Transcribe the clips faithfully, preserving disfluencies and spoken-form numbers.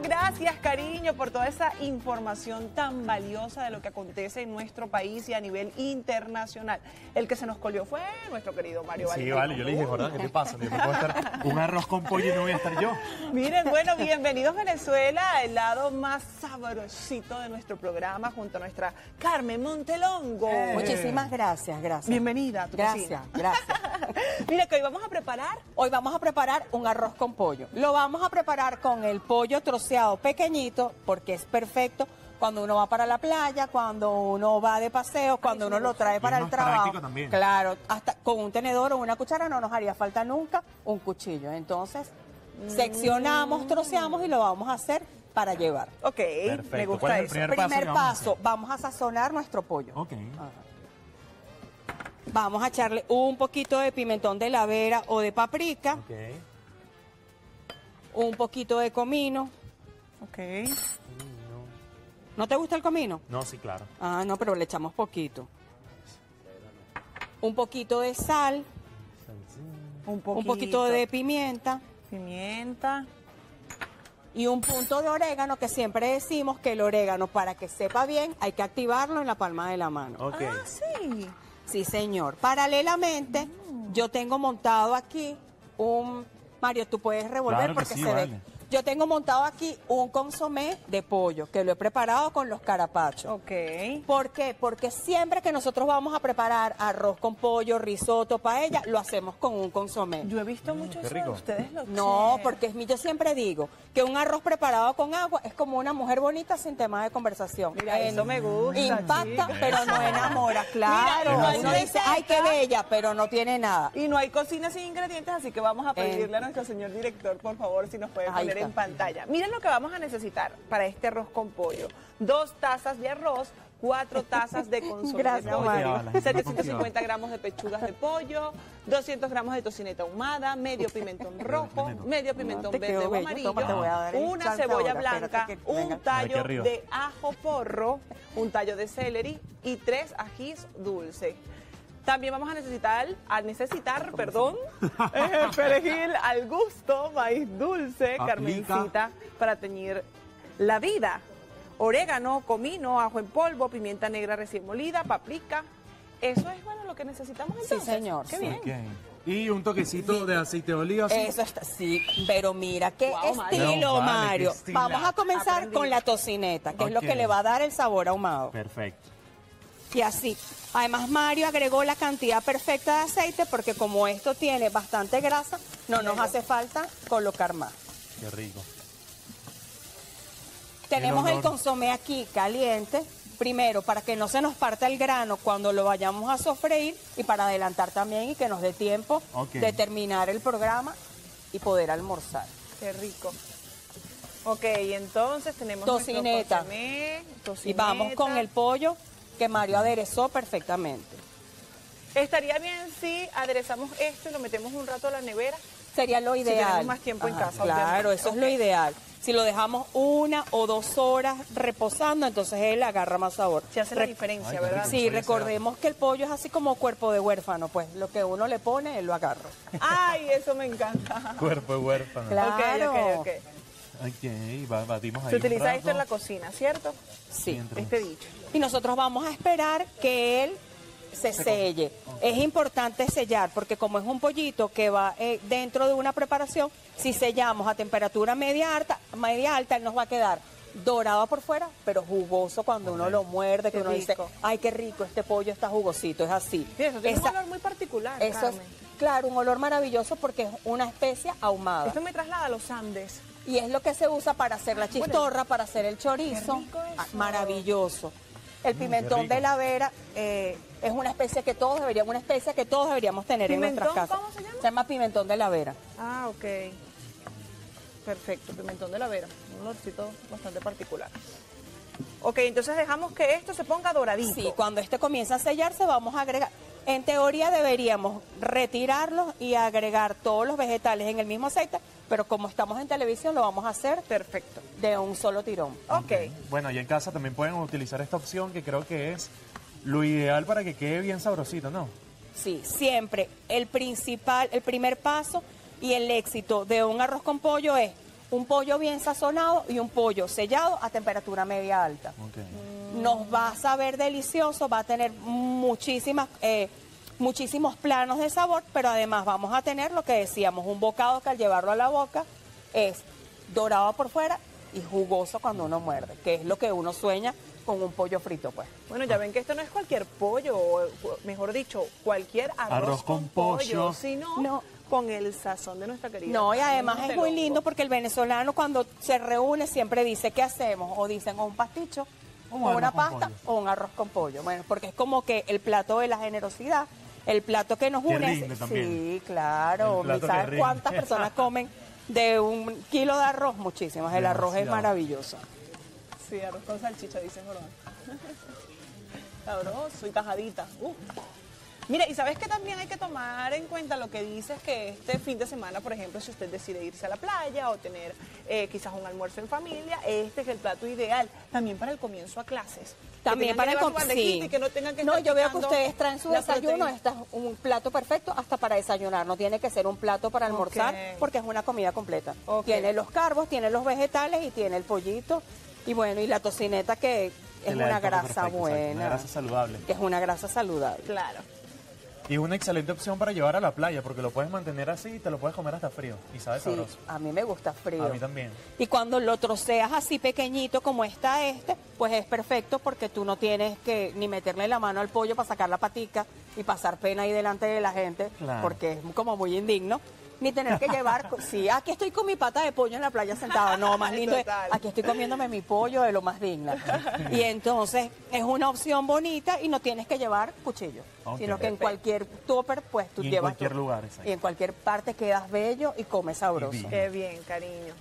Muchísimas gracias, cariño, por toda esa información tan valiosa de lo que acontece en nuestro país y a nivel internacional. El que se nos colió fue nuestro querido Mario Vallejo. Sí, vale, yo le dije, ¿verdad? ¿Qué te pasa? Me puedo estar un arroz con pollo y no voy a estar yo. Miren, bueno, bienvenidos Venezuela, el lado más sabrosito de nuestro programa, junto a nuestra Carmen Montelongo. Eh. Muchísimas gracias, gracias. Bienvenida a tu cocina. Gracias, gracias. Mira, que hoy vamos a preparar... Hoy vamos a preparar un arroz con pollo. Lo vamos a preparar con el pollo troceado pequeñito, porque es perfecto cuando uno va para la playa, cuando uno va de paseo, cuando uno lo trae para el trabajo. Claro, hasta con un tenedor o una cuchara no nos haría falta nunca un cuchillo. Entonces, seccionamos, troceamos y lo vamos a hacer para llevar. Ok, perfecto. Me gusta eso. El primer paso, primer paso vamos a sazonar nuestro pollo. Ok. Ajá. Vamos a echarle un poquito de pimentón de la vera o de paprika. Okay. Un poquito de comino. Ok. Ay, no. ¿No te gusta el comino? No, sí, claro. Ah, no, pero le echamos poquito. Un poquito de sal. Un poquito, un poquito de pimienta. Pimienta. Y un punto de orégano, que siempre decimos que el orégano, para que sepa bien, hay que activarlo en la palma de la mano. Okay. Ah, sí. Sí, señor. Paralelamente, mm. yo tengo montado aquí un... Mario, tú puedes revolver claro porque sí, se vale. ve. Yo tengo montado aquí un consomé de pollo, que lo he preparado con los carapachos. Ok. ¿Por qué? Porque siempre que nosotros vamos a preparar arroz con pollo, risotto, paella, lo hacemos con un consomé. Yo he visto mm, mucho eso, rico. Ustedes lo No, sé. porque yo siempre digo que un arroz preparado con agua es como una mujer bonita sin tema de conversación. Mira, eh, eso me gusta. Impacta, chica. pero no enamora, claro. Mira, no uno dice, ay, qué bella, pero no tiene nada. Y no hay cocina sin ingredientes, así que vamos a pedirle eh. a nuestro señor director, por favor, si nos puede ay, poner en pantalla. Miren lo que vamos a necesitar para este arroz con pollo. Dos tazas de arroz, cuatro tazas de consomé de pollo, setecientos cincuenta gramos de pechugas de pollo, doscientos gramos de tocineta ahumada, medio pimentón rojo, medio pimentón verde o amarillo, una cebolla blanca, un tallo de ajo porro, un tallo de celery y tres ajís dulces. También vamos a necesitar, a necesitar, perdón, eh, perejil al gusto, maíz dulce, Aplica. carmencita para teñir la vida, orégano, comino, ajo en polvo, pimienta negra recién molida, paprika. Eso es bueno lo que necesitamos entonces. Sí, señor. Qué sí. bien. Okay. Y un toquecito sí. de aceite de oliva. ¿sí? Eso está, sí, pero mira, qué wow, estilo, no, vale, Mario. Qué vamos a comenzar Aprendí. con la tocineta, que okay. es lo que le va a dar el sabor ahumado. Perfecto. Y así. Además, Mario agregó la cantidad perfecta de aceite porque como esto tiene bastante grasa, no nos hace falta colocar más. Qué rico. Tenemos el, el consomé aquí caliente, primero para que no se nos parta el grano cuando lo vayamos a sofreír y para adelantar también y que nos dé tiempo okay. de terminar el programa y poder almorzar. Qué rico. Ok, entonces tenemos tocineta. Consomé, tocineta. Y vamos con el pollo, que Mario aderezó perfectamente. Estaría bien si aderezamos esto y lo metemos un rato a la nevera. Sería lo ideal. Si tenemos más tiempo Ajá, en casa. Claro, eso okay. es lo ideal. Si lo dejamos una o dos horas reposando, entonces él agarra más sabor. Se hace Re la diferencia, Ay, ¿verdad? Sí, recordemos que el pollo es así como cuerpo de huérfano, pues lo que uno le pone, él lo agarra. ¡Ay, eso me encanta! Cuerpo de huérfano. Claro. Okay, okay, okay. Okay, batimos ahí. Se utiliza esto en la cocina, ¿cierto? Sí, este dicho. Y nosotros vamos a esperar que él se selle. Okay. Es importante sellar porque como es un pollito que va eh, dentro de una preparación, si sellamos a temperatura media alta, media alta, él nos va a quedar dorado por fuera, pero jugoso cuando okay. uno lo muerde, que qué uno rico. dice, ay, qué rico, este pollo está jugosito, es así. Sí, eso tiene Esa, un olor muy particular, eso Carmen. Es, claro, un olor maravilloso porque es una especia ahumada. Esto me traslada a los Andes. Y es lo que se usa para hacer la chistorra, para hacer el chorizo. Ah, maravilloso. El pimentón mm, de la vera eh, es una especie que todos deberíamos, una especie que todos deberíamos tener ¿Pimentón? en nuestras casas. ¿Cómo se llama? Se llama pimentón de la vera. Ah, ok. Perfecto, pimentón de la vera. Un olorcito bastante particular. Ok, entonces dejamos que esto se ponga doradito. Sí, cuando este comienza a sellarse vamos a agregar. En teoría deberíamos retirarlos y agregar todos los vegetales en el mismo aceite, pero como estamos en televisión lo vamos a hacer perfecto, de un solo tirón. Okay. ok. Bueno, y en casa también pueden utilizar esta opción que creo que es lo ideal para que quede bien sabrosito, ¿no? Sí, siempre. El principal, el primer paso y el éxito de un arroz con pollo es un pollo bien sazonado y un pollo sellado a temperatura media alta. Okay. Nos va a saber delicioso, va a tener muchísimas, eh, muchísimos planos de sabor, pero además vamos a tener lo que decíamos, un bocado que al llevarlo a la boca es dorado por fuera y jugoso cuando uno muerde, que es lo que uno sueña con un pollo frito, pues. Bueno, ya ven que esto no es cualquier pollo, o mejor dicho, cualquier arroz, arroz con, con pollo, pollo sino no. con el sazón de nuestra querida. No, y además es muy lindo porque el venezolano cuando se reúne siempre dice, ¿qué hacemos? O dicen, o un pasticho, o una pasta, pollo. o un arroz con pollo. Bueno, porque es como que el plato de la generosidad, el plato que nos une. Es, sí, claro, ¿sabes cuántas personas comen de un kilo de arroz? Muchísimas. El Demasiado. arroz es maravilloso. Sí, arroz con salchicha, dicen, ¿verdad? Sabroso y tajadita. Uh. Mira, y sabes que también hay que tomar en cuenta lo que dices, que este fin de semana, por ejemplo, si usted decide irse a la playa o tener eh, quizás un almuerzo en familia, este es el plato ideal, también para el comienzo a clases. También para el comienzo, sí. Que no, tengan que no estar yo veo que ustedes traen su desayuno, este es un plato perfecto hasta para desayunar, no tiene que ser un plato para almorzar, okay. porque es una comida completa. Okay. Tiene los carbos, tiene los vegetales y tiene el pollito, y bueno, y la tocineta que es una grasa buena. Una grasa saludable. Que es una grasa saludable. Claro. Y una excelente opción para llevar a la playa, porque lo puedes mantener así y te lo puedes comer hasta frío. Y sabe sí, sabroso. A mí me gusta frío. A mí también. Y cuando lo troceas así pequeñito como está este, pues es perfecto porque tú no tienes que ni meterle la mano al pollo para sacar la patica y pasar pena ahí delante de la gente, claro. porque es como muy indigno. Ni tener que llevar, sí, aquí estoy con mi pata de pollo en la playa sentada, no, más lindo es, aquí estoy comiéndome mi pollo de lo más digna. Y entonces es una opción bonita y no tienes que llevar cuchillo, okay. sino que en cualquier tupper pues tú y llevas... en cualquier tu, lugar, exacto. Y en cualquier parte quedas bello y comes sabroso. Y Qué bien, cariño.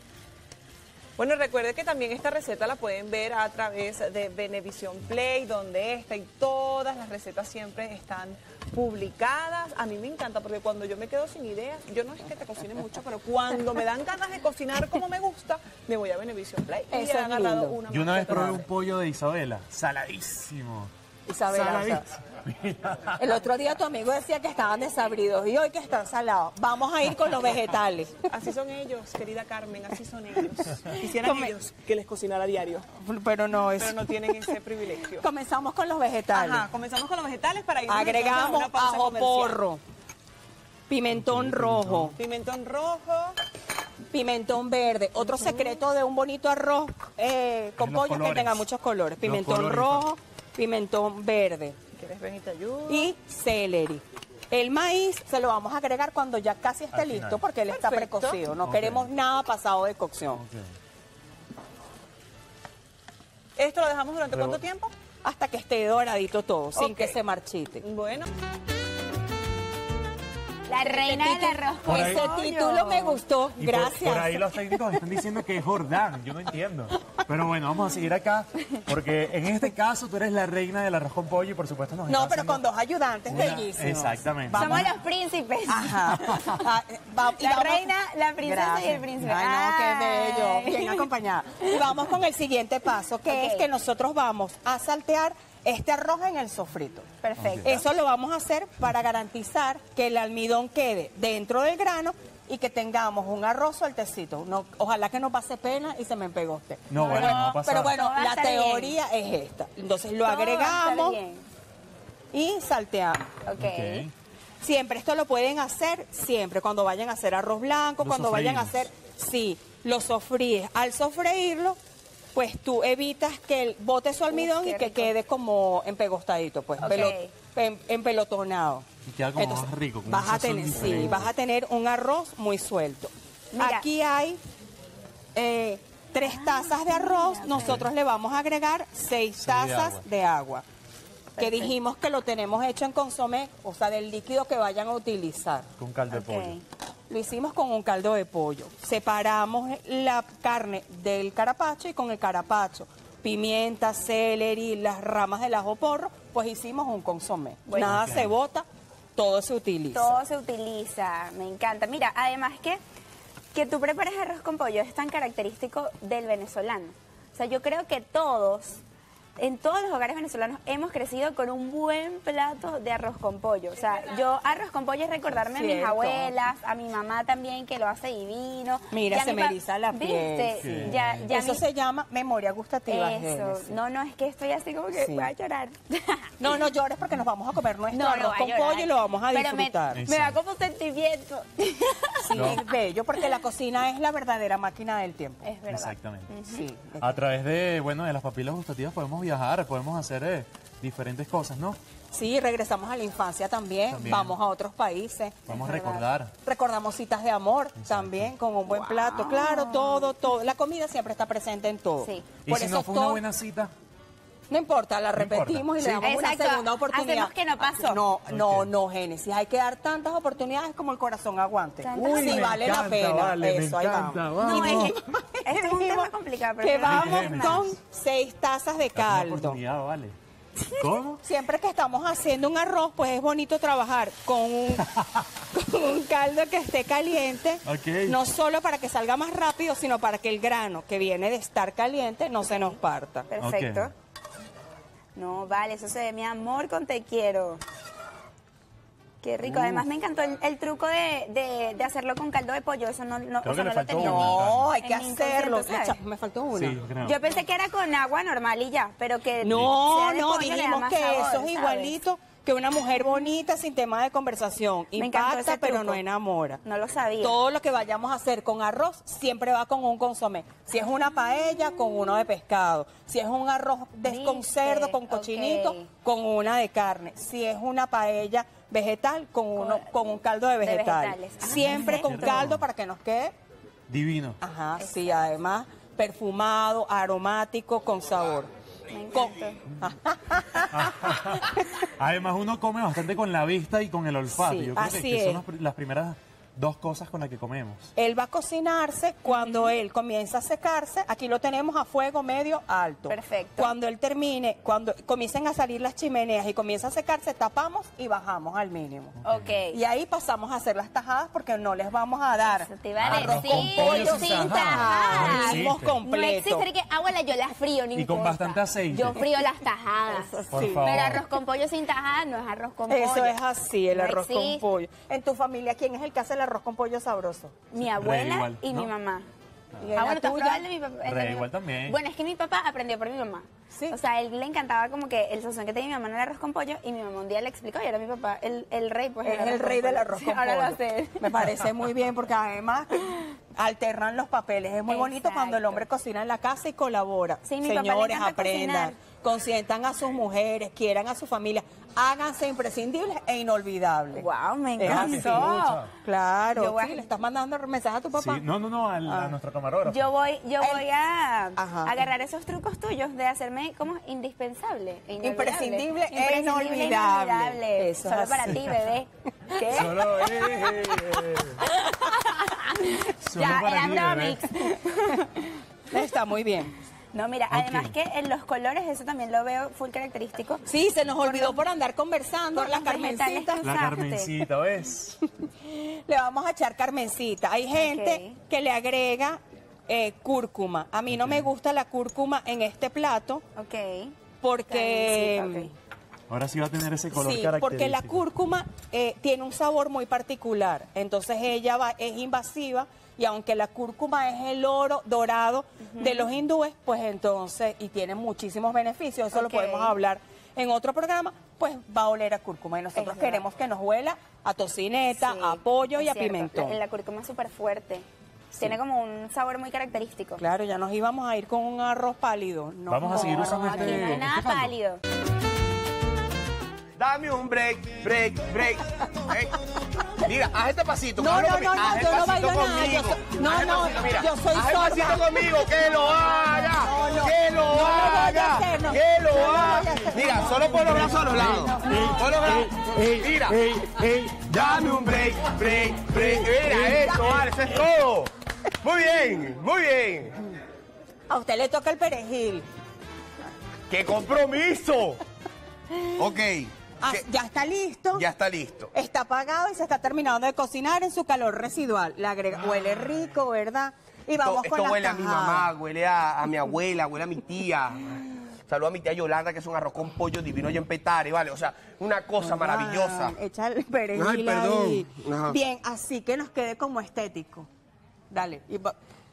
Bueno, recuerde que también esta receta la pueden ver a través de Venevisión Play, donde esta y todas las recetas siempre están publicadas. A mí me encanta porque cuando yo me quedo sin ideas, yo no es que te cocine mucho, pero cuando me dan ganas de cocinar como me gusta, me voy a Venevisión Play. Y Eso ya han ganado una Yo una vez probé un pollo de Isabela, saladísimo. Isabela, el otro día tu amigo decía que estaban desabridos y hoy que están salados. Vamos a ir con los vegetales. Así son ellos, querida Carmen, así son ellos. Quisieran Come... ellos que les cocinara a diario. Pero no es. Pero no tienen ese privilegio. Comenzamos con los vegetales. Ajá, comenzamos con los vegetales para ir. Agregamos ajo porro, pimentón rojo. Pimentón rojo. Pimentón verde. Otro secreto de un bonito arroz eh, con pollo colores. que tenga muchos colores. Pimentón rojo. Pimentón verde. ¿Quieres venir y te ayudo? Y celery. El maíz se lo vamos a agregar cuando ya casi esté listo porque él Perfecto. está precocido. No okay. queremos nada pasado de cocción. Okay. ¿Esto lo dejamos durante Pero... cuánto tiempo? Hasta que esté doradito todo, okay. sin que se marchite. Bueno. La reina del arroz con Ese pollo. título me gustó, y gracias. Por, por ahí los técnicos están diciendo que es Jordán, yo no entiendo. Pero bueno, vamos a seguir acá, porque en este caso tú eres la reina del arroz con pollo y por supuesto nos No, pero con dos ayudantes una... bellísimos. Exactamente. Vamos. Somos los príncipes. Ajá. Va, la vamos... reina, la princesa gracias. y el príncipe. Ay, Ay. no, qué bello, bien acompañada. Y vamos con el siguiente paso, que okay. es que nosotros vamos a saltear este arroz en el sofrito. Perfecto. Okay. Eso lo vamos a hacer para garantizar que el almidón quede dentro del grano y que tengamos un arroz sueltecito. No, ojalá que no pase pena y se me empegoste. No, bueno, no va a pasar. Pero bueno, la teoría bien. es esta. Entonces lo Todo agregamos y salteamos. Okay. ok. Siempre, esto lo pueden hacer siempre. Cuando vayan a hacer arroz blanco, Los cuando sofreímos. vayan a hacer... Sí, lo sofríes. Al sofreírlo... pues tú evitas que él bote su almidón uh, y que rico. quede como empegostadito, pues, okay. empelotonado. Y queda como Entonces, más rico. Como vas, a tener, sí, vas a tener un arroz muy suelto. Mira. Aquí hay eh, tres ah, tazas de arroz, mira, nosotros okay. le vamos a agregar seis sí, tazas de agua. De agua que dijimos que lo tenemos hecho en consomé, o sea, del líquido que vayan a utilizar. Con caldo okay. de pollo. Lo hicimos con un caldo de pollo. Separamos la carne del carapacho y con el carapacho, pimienta, celery, las ramas del ajo porro, pues hicimos un consomé. Bueno, Nada claro. se bota, todo se utiliza. Todo se utiliza, me encanta. Mira, además que, que tú prepares arroz con pollo es tan característico del venezolano. O sea, yo creo que todos... en todos los hogares venezolanos hemos crecido con un buen plato de arroz con pollo. O sea, yo arroz con pollo es recordarme Cierto. a mis abuelas, a mi mamá también, que lo hace divino. Mira, se me eriza la piel. ¿Viste? Sí. Ya, ya eso mi... se llama memoria gustativa. Eso. Génesis. No, no, es que estoy así como que sí. voy a llorar. No, no llores porque nos vamos a comer nuestro no, arroz no con pollo y lo vamos a Pero disfrutar. Me, me da como un sentimiento. Sí, no. es bello porque la cocina es la verdadera máquina del tiempo. Es verdad. Exactamente. Uh-huh. sí, a través de, bueno, de las papilas gustativas podemos viajar, podemos hacer eh, diferentes cosas, ¿no? Sí, regresamos a la infancia también, también. vamos a otros países. Vamos a recordar. Recordamos citas de amor Exacto. también, con un buen wow. plato. Claro, todo, todo. La comida siempre está presente en todo. Sí. ¿Y Por si eso no fue todo... una buena cita? No importa, la repetimos no importa. y le damos sí. una Exacto. segunda oportunidad. Hacemos que no pasó. No, no, okay. no, Génesis. Hay que dar tantas oportunidades como el corazón aguante. Uy, sí, me vale encanta, la pena. Vale, eso, me ahí encanta, vamos. No, es, es un tema complicado. Pero que vamos con seis tazas de caldo. Una oportunidad, vale. ¿Cómo? Siempre que estamos haciendo un arroz, pues es bonito trabajar con un, con un caldo que esté caliente, okay. no solo para que salga más rápido, sino para que el grano que viene de estar caliente no okay. se nos parta. Perfecto. Okay. No, vale, eso se ve mi amor con te quiero. Qué rico. Uh. Además me encantó el, el truco de, de, de hacerlo con caldo de pollo. Eso no, no, o sea, no lo tenía. No, hay que hacerlo. Echa, me faltó una. Sí, yo pensé que era con agua normal y ya, pero que... No, no, dijimos que sabor, eso es igualito ¿sabes? que una mujer bonita sin tema de conversación. Impacta, pero no enamora. No lo sabía. Todo lo que vayamos a hacer con arroz siempre va con un consomé. Si es una paella, mm. con uno de pescado. Si es un arroz de, con cerdo, con cochinito, okay. con una de carne. Si es una paella... vegetal con uno con un caldo de vegetal. De Ajá, siempre perfecto. con caldo para que nos quede divino. Ajá, Exacto. sí, además perfumado, aromático, con sabor. Me encanta. Además uno come bastante con la vista y con el olfato. Sí, Yo creo así que, que son es. las primeras dos cosas con las que comemos. Él va a cocinarse cuando él comienza a secarse. Aquí lo tenemos a fuego medio alto. Perfecto. Cuando él termine, cuando comiencen a salir las chimeneas y comienza a secarse, tapamos y bajamos al mínimo. Okay. Y ahí pasamos a hacer las tajadas porque no les vamos a dar arroz con pollo sin tajadas. No existe que, abuela, yo las frío. Y con bastante aceite. Yo frío las tajadas. Pero arroz con pollo sin tajadas no es arroz con pollo. Eso es así, el arroz con pollo. En tu familia, ¿quién es el que hace el arroz con pollo sabroso? Mi abuela igual, y ¿no? mi mamá. Ah, bueno, ¿tú ya? Mi papá, el mi igual también. Bueno, es que mi papá aprendió por mi mamá. Sí. O sea, él le encantaba como que el sazón que tenía mi mamá en el arroz con pollo y mi mamá un día le explicó y ahora mi papá, el, el rey, pues... Es el, el rey del arroz con sí, pollo. Ahora lo sé. Me parece muy bien porque además alternan los papeles. Es muy Exacto. bonito cuando el hombre cocina en la casa y colabora. Sí, mi Señores, papá aprendan, cocinar. consientan a sus mujeres, quieran a su familia, háganse imprescindibles e inolvidables. Wow, me encantó. Claro. Yo voy sí, a... ¿Le estás mandando mensaje a tu papá? Sí. No, no, no, al, ah. a nuestro camarógrafo. Yo voy, yo el... voy a, a agarrar esos trucos tuyos de hacerme como indispensable e imprescindible e inolvidable, inolvidable. Eso solo así. para ti, bebé. ¿Qué? Solo bebé. Solo ya, para ti, bebé. Está muy bien. No, mira, okay. además que en los colores, eso también lo veo full característico. Sí, se nos olvidó por, por andar conversando. Por la Carmencita. La Carmencita, ¿ves? Le vamos a echar Carmencita. Hay gente okay. que le agrega... Eh, cúrcuma. A mí okay. no me gusta la cúrcuma en este plato. Ok. Porque... Okay. Ahora sí va a tener ese color sí, característico. Porque la cúrcuma eh, tiene un sabor muy particular. Entonces ella va, es invasiva y aunque la cúrcuma es el oro dorado uh-huh. de los hindúes, pues entonces, y tiene muchísimos beneficios, eso okay. lo podemos hablar en otro programa, pues va a oler a cúrcuma y nosotros es queremos verdad. que nos huela a tocineta, sí, a pollo y cierto. a pimentón. La, la cúrcuma es súper fuerte. Sí. Tiene como un sabor muy característico. Claro, ya nos íbamos a ir con un arroz pálido. No, Vamos no, a seguir usando este... Aquí no hay nada pálido. Dame un break, break, break. Hey. Mira, haz este pasito. No, no, no, haz no, yo no bailo nada. Yo so... No, haz no, pasito, mira, yo soy sorda. Haz el pasito conmigo, que lo haga, no, no, que lo no, haga, no, no, no, que lo no, haga. No, no, mira, solo pon los brazos a los lados. Pon los brazos. Mira. Dame un break, break, break. Mira, esto, vale, eso es todo. Muy bien, muy bien. A usted le toca el perejil. ¡Qué compromiso! Ok. Ah, ya está listo. Ya está listo. Está apagado y se está terminando de cocinar en su calor residual. La agrega, huele rico, ¿verdad? Y vamos esto, con esto las huele tajadas. a mi mamá, huele a, a mi abuela, huele a mi tía. Saludo a mi tía Yolanda, que es un arroz con pollo divino y en Petare, ¿vale? O sea, una cosa ah, maravillosa. Echa el perejil. Ay, perdón. Ajá. Bien, así que nos quede como estético. Dale. Y,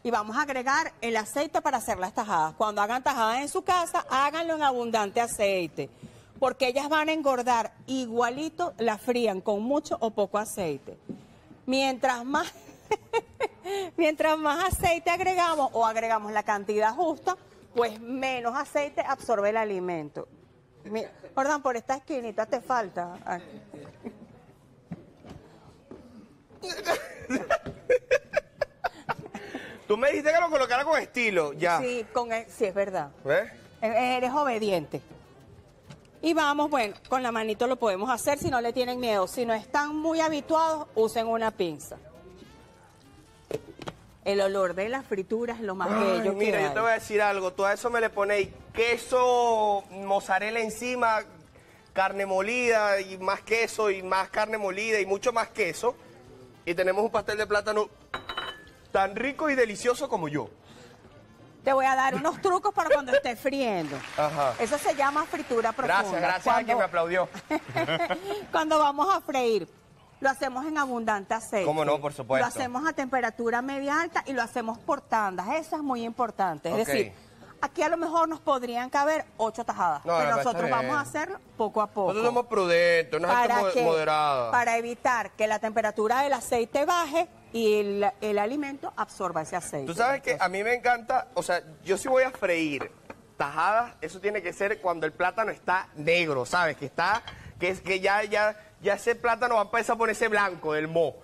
y vamos a agregar el aceite para hacer las tajadas. Cuando hagan tajadas en su casa, háganlo en abundante aceite. Porque ellas van a engordar igualito, las frían con mucho o poco aceite. Mientras más, mientras más aceite agregamos o agregamos la cantidad justa, pues menos aceite absorbe el alimento. Perdón, por esta esquinita te falta. Ay. Tú me dijiste que lo colocara con estilo, ya. Sí, con el, sí es verdad. ¿Eh? Eres obediente. Y vamos, bueno, con la manito lo podemos hacer si no le tienen miedo. Si no están muy habituados, usen una pinza. El olor de las frituras es lo más Ay, bello mira, que yo hay. Te voy a decir algo. Todo eso me le ponéis queso, mozzarella encima, carne molida y más queso y más carne molida y mucho más queso. Y tenemos un pastel de plátano tan rico y delicioso como yo. Te voy a dar unos trucos para cuando esté friendo. Ajá. Eso se llama fritura profunda. Gracias, gracias cuando... a quien me aplaudió. Cuando vamos a freír, lo hacemos en abundante aceite. ¿Cómo no? Por supuesto. Lo hacemos a temperatura media alta y lo hacemos por tandas. Eso es muy importante. Es okay. decir, aquí a lo mejor nos podrían caber ocho tajadas. No, pero nosotros vamos a hacerlo poco a poco. Nosotros somos prudentes, una gente moderada. Para evitar que la temperatura del aceite baje y el, el alimento absorba ese aceite. Tú sabes que a mí me encanta, o sea, yo sí voy a freír tajadas, eso tiene que ser cuando el plátano está negro, ¿sabes? Que está, que es que ya, ya, ya ese plátano va a empezar a ponerse blanco del moho.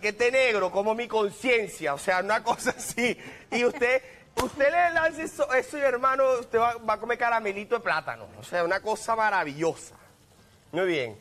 Que esté negro, como mi conciencia, o sea, una cosa así. Y usted, usted le lanza eso, eso y hermano, usted va, va a comer caramelito de plátano. O sea, una cosa maravillosa. Muy bien.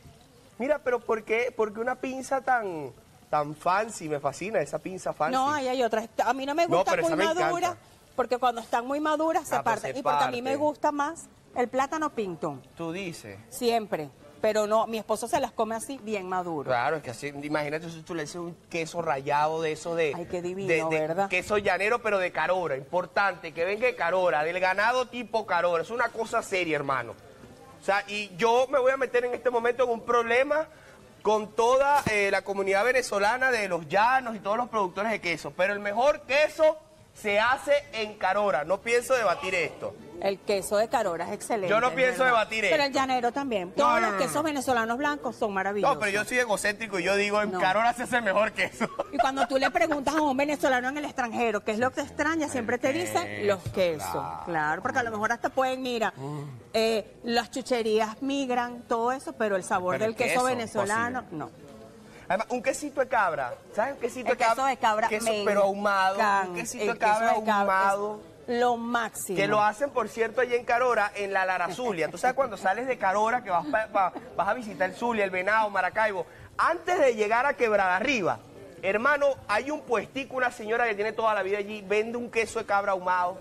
Mira, pero ¿por qué? ¿Por qué una pinza tan... tan fancy? Me fascina esa pinza fancy. No, ahí hay otras. A mí no me gusta no, muy madura, porque cuando están muy maduras se ah, parten. Se y parte. Porque a mí me gusta más el plátano pintón. Tú dices. Siempre. Pero no, mi esposo se las come así, bien maduro. Claro, es que así, imagínate si tú le dices un queso rallado de eso de... Ay, qué divino, de, de, ¿verdad? Queso llanero, pero de Carora. Importante, que venga de Carora, del ganado tipo Carora. Es una cosa seria, hermano. O sea, y yo me voy a meter en este momento en un problema con toda eh, la comunidad venezolana de los llanos y todos los productores de queso. Pero el mejor queso se hace en Carora. No pienso debatir esto. El queso de Carora es excelente. Yo no pienso ¿verdad? debatir esto. Pero el llanero también. No, todos no, no, los quesos no. venezolanos blancos son maravillosos. No, pero yo soy egocéntrico y yo digo, en no. Carora se hace el mejor queso. Y cuando tú le preguntas a un venezolano en el extranjero qué es lo que extraña, siempre te dicen los quesos. Claro, claro, porque a lo mejor hasta pueden, mira, eh, las chucherías migran, todo eso, pero el sabor pero del el queso, queso venezolano, posible. no. Además, un quesito de cabra, ¿sabes? Un quesito el de queso cabra, de cabra queso, pero ahumado, can, un quesito de cabra, queso de cabra ahumado. Es... lo máximo. Que lo hacen, por cierto, allí en Carora, en la Larazulia. Tú sabes, cuando sales de Carora, que vas, pa, pa, vas a visitar el Zulia, el Venado, Maracaibo, antes de llegar a Quebrada Arriba, hermano, hay un puestico, una señora que tiene toda la vida allí, vende un queso de cabra ahumado.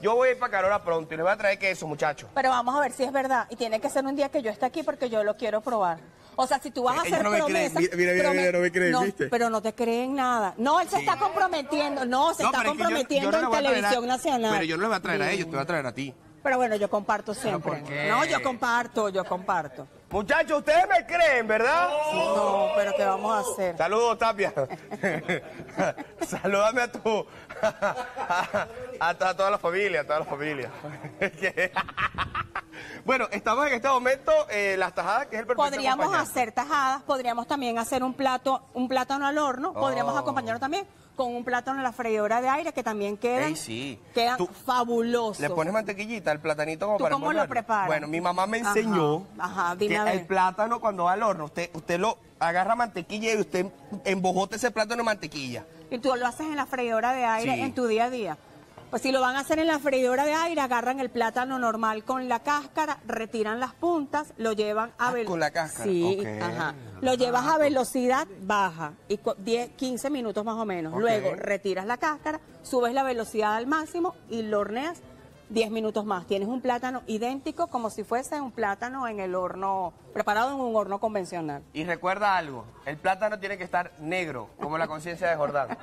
Yo voy a ir para Carora pronto y les voy a traer queso, muchachos. Pero vamos a ver si es verdad. Y tiene que ser un día que yo esté aquí porque yo lo quiero probar. O sea, si tú vas a hacer promesas... Mira, mira, mira, mira, no me creen, ¿viste? Pero no te creen nada. No, él se está comprometiendo. No, se está comprometiendo en Televisión Nacional. Pero yo no le voy a traer a ellos, te voy a traer a ti. Pero bueno, yo comparto siempre. No, yo comparto, yo comparto. Muchachos, ustedes me creen, ¿verdad? Sí, no, pero ¿qué vamos a hacer? Saludos, Tapia. Salúdame a tu... a, a, a toda la familia, a toda la familia. Bueno, estamos en este momento, eh, las tajadas, que es el perfecto Podríamos acompañante. hacer tajadas, podríamos también hacer un plato, un plátano al horno, oh. podríamos acompañarlo también con un plátano en la freidora de aire, que también quedan, Ey, sí. quedan fabulosos. ¿Le pones mantequillita al platanito como ¿Tú para cómo lo preparas? Bueno, mi mamá me enseñó ajá, ajá, dime que el plátano cuando va al horno, usted, usted lo agarra mantequilla y usted embojota ese plátano en mantequilla. Y tú lo haces en la freidora de aire sí. en tu día a día. Pues si lo van a hacer en la freidora de aire, agarran el plátano normal con la cáscara, retiran las puntas, lo llevan a... Ah, con la cáscara. Sí, okay. ajá. Lo llevas ah, a velocidad baja, y diez, quince minutos más o menos. Okay. Luego retiras la cáscara, subes la velocidad al máximo y lo horneas diez minutos más. Tienes un plátano idéntico como si fuese un plátano en el horno, preparado en un horno convencional. Y recuerda algo, el plátano tiene que estar negro, como la conciencia de Jordán.